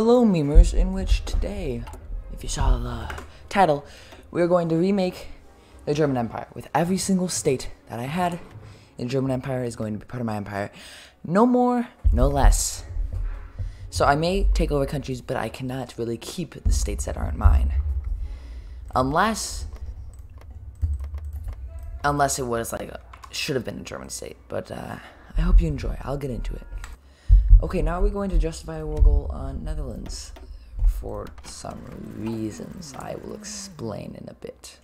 Hello Memers, in which today, if you saw the title, we are going to remake the German Empire with every single state that I had in the German Empire is going to be part of my empire. No more, no less. So I may take over countries, but I cannot really keep the states that aren't mine. Unless it was like, should have been a German state, but I hope you enjoy. I'll get into it. Okay, now we're going to justify a war goal on Netherlands for some reasons I will explain in a bit.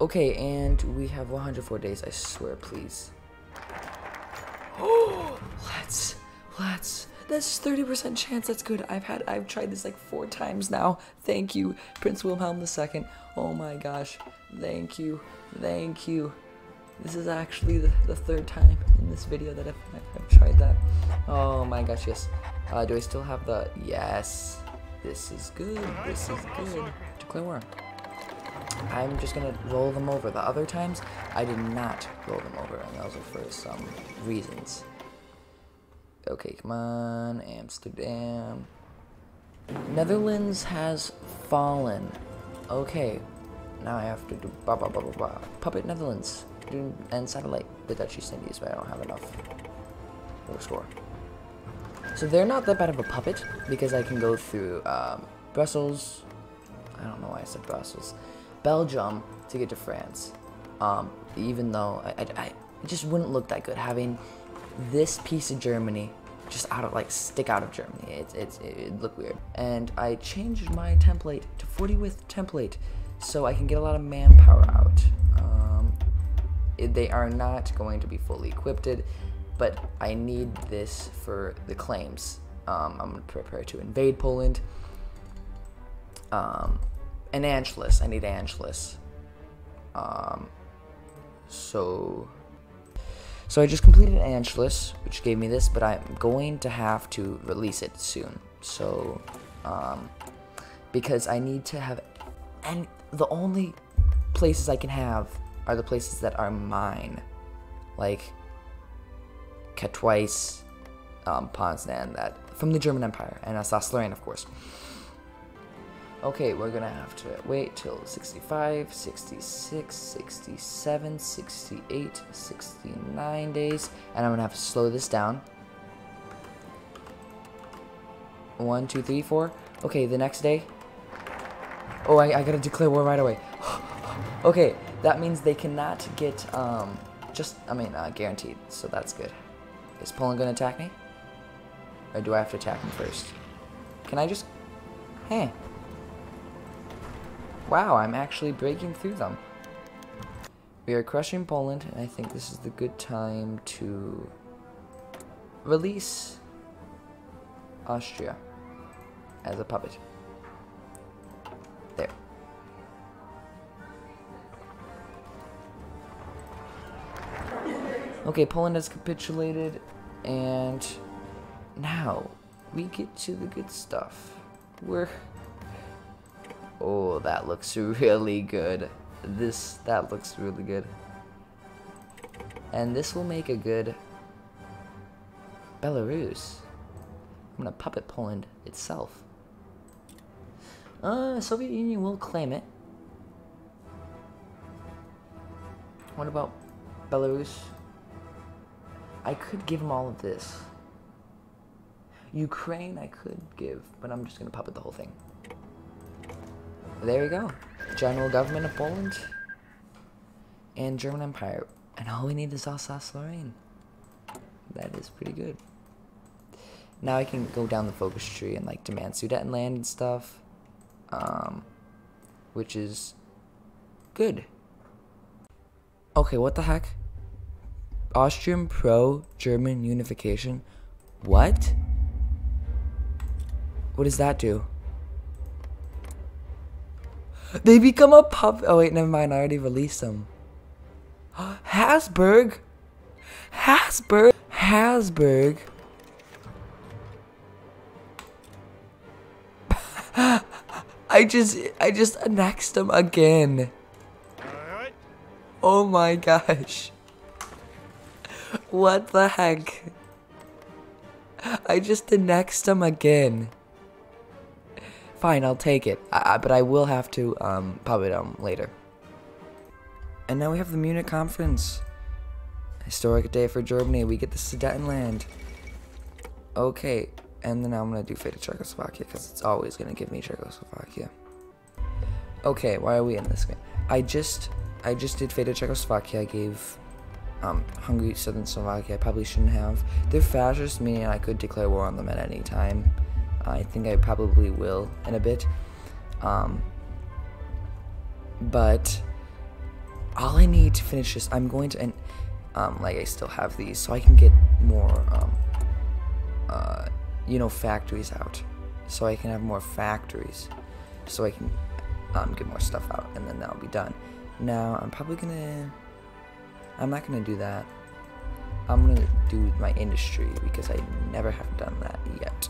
Okay, and we have 104 days, I swear, please. Oh, let's, that's 30% chance, that's good. I've tried this like 4 times now. Thank you, Prince Wilhelm II. Oh my gosh, thank you. This is actually the 3rd time in this video that I've tried that. Oh my gosh, yes. Do I still have the... Yes. This is good. This is good. Declare war. I'm just going to roll them over. The other times, I did not roll them over, and those are for some reasons. Okay, come on. Amsterdam. Netherlands has fallen. Okay. Now I have to do... Bah, bah, bah, bah, bah. Puppet Netherlands. And satellite the Dutch East Indies, but I don't have enough for a score. So they're not that bad of a puppet because I can go through Brussels. I don't know why I said Brussels, Belgium to get to France. Even though I just wouldn't look that good having this piece of Germany just out of like stick out of Germany. It'd look weird. And I changed my template to 40 width template so I can get a lot of manpower out. They are not going to be fully equipped, but I need this for the claims. I'm going to prepare to invade Poland. And Anschluss. I need Anschluss. So I just completed Anschluss, which gave me this, but I'm going to have to release it soon. So, because I need to have... And the only places I can have... are the places that are mine, like Katowice, Poznań, that from the German Empire, and Alsace-Lorraine, of course. Okay, we're gonna have to wait till 65, 66, 67, 68, 69 days, and I'm gonna have to slow this down. 1, 2, 3, 4. Okay, the next day. Oh, I gotta declare war right away. Okay. That means they cannot get, guaranteed, so that's good. Is Poland going to attack me? Or do I have to attack him first? Can I just... Hey. Wow, I'm actually breaking through them. We are crushing Poland, and I think this is the good time to release Austria as a puppet. There. Okay, Poland has capitulated, and now we get to the good stuff. Oh, that looks really good. That looks really good. And this will make a good Belarus. I'm gonna puppet Poland itself. Soviet Union will claim it. What about Belarus? I could give them all of this. Ukraine I could give, but I'm just going to puppet the whole thing. There you go. General government of Poland and German Empire. And all we need is Alsace-Lorraine. That is pretty good. Now I can go down the focus tree and like demand Sudetenland and stuff. Which is good. Okay, what the heck? Austrian pro-German unification. What? What does that do? They become a pup. Oh wait, never mind. I already released them. Habsburg. I just annexed them again. Oh my gosh. What the heck? I just annexed them again. Fine, I'll take it. But I will have to pop it down later. And now we have the Munich Conference. Historic day for Germany. We get the Sudetenland. Okay, and then I'm gonna do Fate of Czechoslovakia because it's always gonna give me Czechoslovakia. Okay, why are we in this game? I just did Fate of Czechoslovakia. I gave Hungary, Southern Slovakia. I probably shouldn't have. They're fascist, meaning I could declare war on them at any time. I think I probably will in a bit. But all I need to finish this, I'm going to, and like I still have these, so I can get more, you know, factories out. So I can have more factories. So I can get more stuff out, and then that'll be done. Now, I'm not gonna do that. I'm gonna do my industry because I never have done that yet.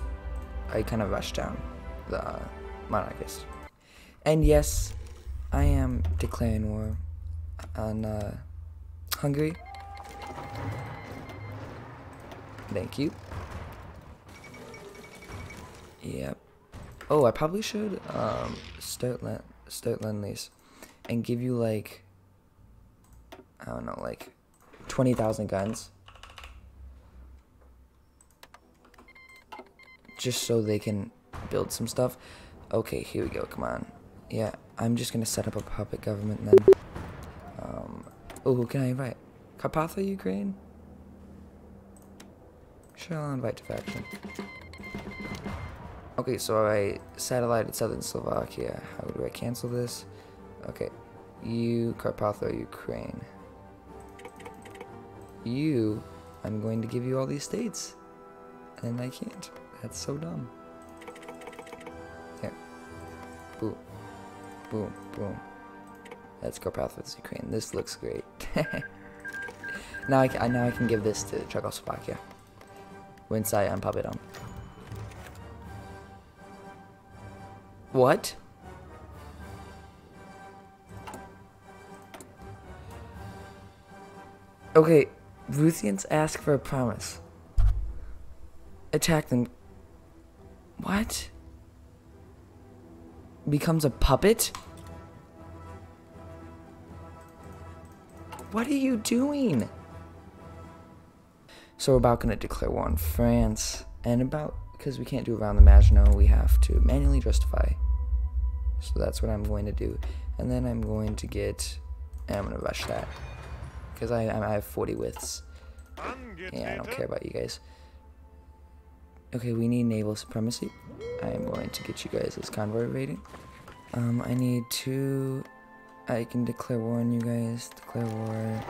I kind of rushed down the monarchist. And yes, I am declaring war on Hungary. Thank you. Yep. Oh, I probably should start Lend-Lease and give you, like, I don't know, like 20,000 guns. Just so they can build some stuff. Okay, here we go, come on. Yeah, I'm just gonna set up a puppet government then. Oh, who can I invite? Carpatha, Ukraine? Sure, I'll invite to faction. Okay, so I satellited Southern Slovakia. How do I cancel this? Okay. You, Carpatho, Ukraine. You, I'm going to give you all these states. And I can't. That's so dumb. There. Boom. Boom. Boom. That's Carpatho's Ukraine. This looks great. Now I can give this to Czechoslovakia. Once I unpop it on. What? Okay, Ruthians ask for a promise. Attack them. What? Becomes a puppet? What are you doing? So we're about gonna declare war on France, and about, because we can't do around the Maginot, we have to manually justify. So that's what I'm going to do, and then I'm going to get, and I'm gonna rush that. Because I have 40 widths. Yeah, I don't care about you guys. Okay, we need naval supremacy. I'm going to get you guys this convoy raiding. I need two... I can declare war on you guys. Declare war.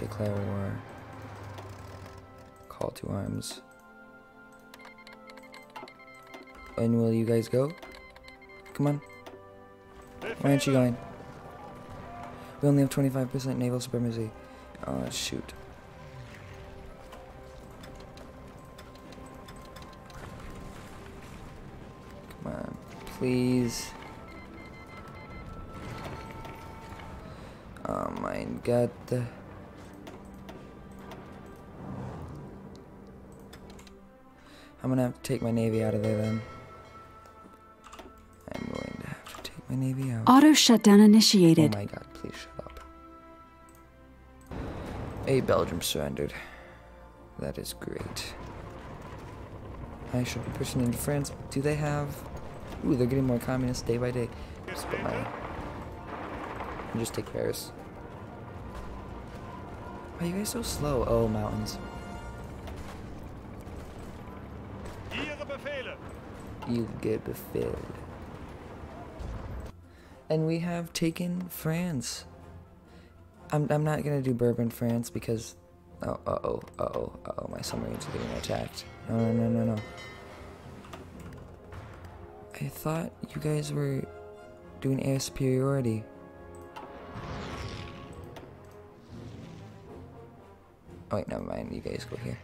Declare war. Call to arms. When will you guys go? Come on. Why aren't you going? We only have 25% naval supremacy. Oh, shoot. Come on, please. Oh, mein Gott. I'm gonna have to take my navy out of there then. I'm going to have to take my navy out. Auto shutdown initiated. Oh my God. Please shut up. Hey, Belgium surrendered. That is great. I should be pushing into France. Do they have... Ooh, they're getting more communists day by day. Just put my... And just take Paris. Why are you guys so slow? Oh, mountains. You get befehled. And we have taken France. I'm not gonna do Bourbon France because my submarines are getting attacked. No. I thought you guys were doing air superiority. Oh wait, never mind, you guys go here.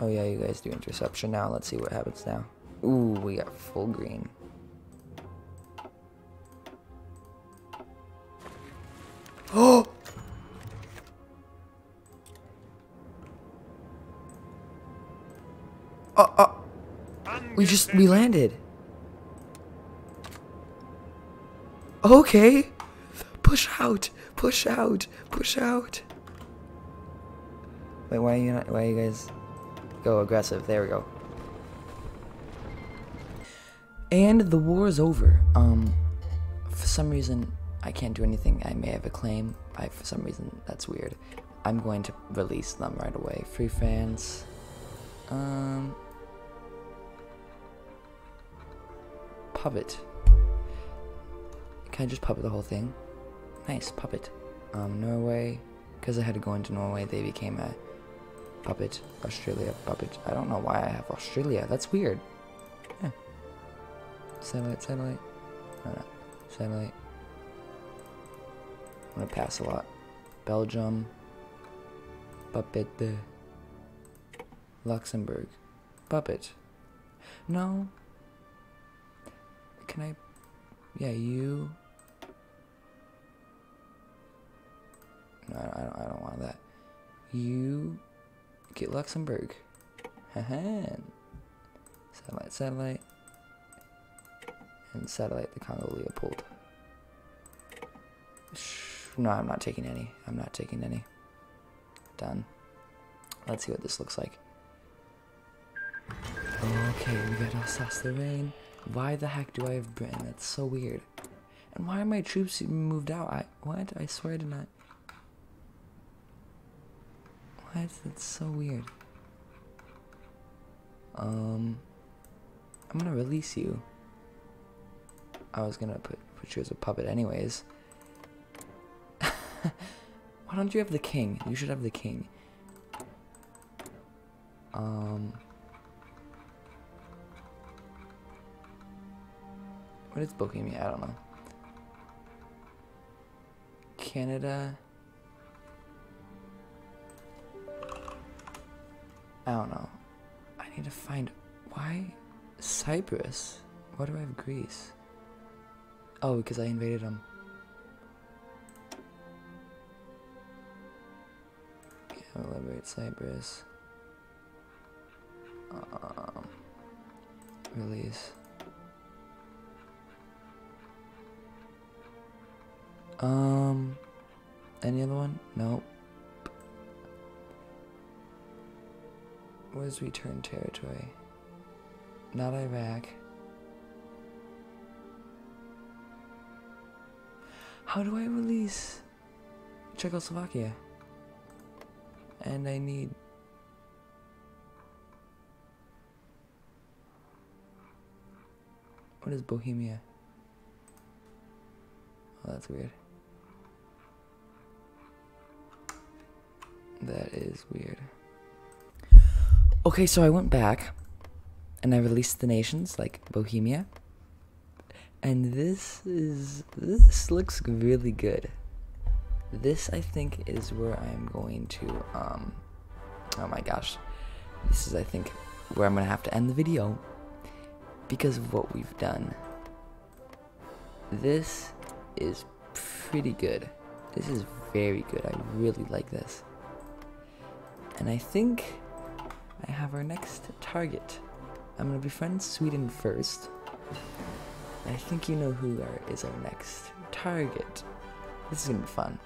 Oh yeah, you guys do interception now, let's see what happens now. Ooh, we got full green. Oh! We landed. Okay. Push out. Push out. Push out. Wait, why are you not? Why are you guys go aggressive? There we go. And the war is over. For some reason, I can't do anything. I may have a claim. For some reason, that's weird. I'm going to release them right away. Free France. Puppet. Can I just puppet the whole thing? Nice, puppet. Norway. Because I had to go into Norway, they became a puppet. Australia, puppet. I don't know why I have Australia. That's weird. Yeah. Satellite, satellite. No, no. Satellite. I'm going to pass a lot. Belgium. Puppet. Luxembourg. Puppet. No. Can I? Yeah, you. No, I don't want that. You get Luxembourg. Satellite, satellite. And satellite the Congo Leopold. No, I'm not taking any. I'm not taking any. Done. Let's see what this looks like. Okay, we got Alsace-Lorraine. Why the heck do I have Britain? That's so weird. And why are my troops moved out? What? I swear I did not. What? That's so weird. I'm gonna release you. I was gonna put you as a puppet anyways. Why don't you have the king? You should have the king. What is Bohemia? I don't know. Canada. I don't know. I need to find... Why? Cyprus? Why do I have Greece? Oh, because I invaded them. Yeah, I'll liberate Cyprus. Release. Any other one? Nope. Where's return territory? Not Iraq. How do I release Czechoslovakia? And I need... What is Bohemia? Oh, that's weird. That is weird. Okay, so I went back and I released the nations like Bohemia, and this looks really good. This, I think, is where I'm going to oh my gosh, this is, I think, where I'm gonna have to end the video because of what we've done. This is pretty good. This is very good. I really like this. And I think I have our next target. I'm gonna befriend Sweden first. I think you know who is our next target. This is gonna be fun.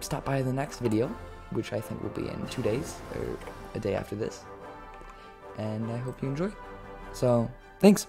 Stop by the next video, which I think will be in 2 days, or a day after this. And I hope you enjoy. So, thanks!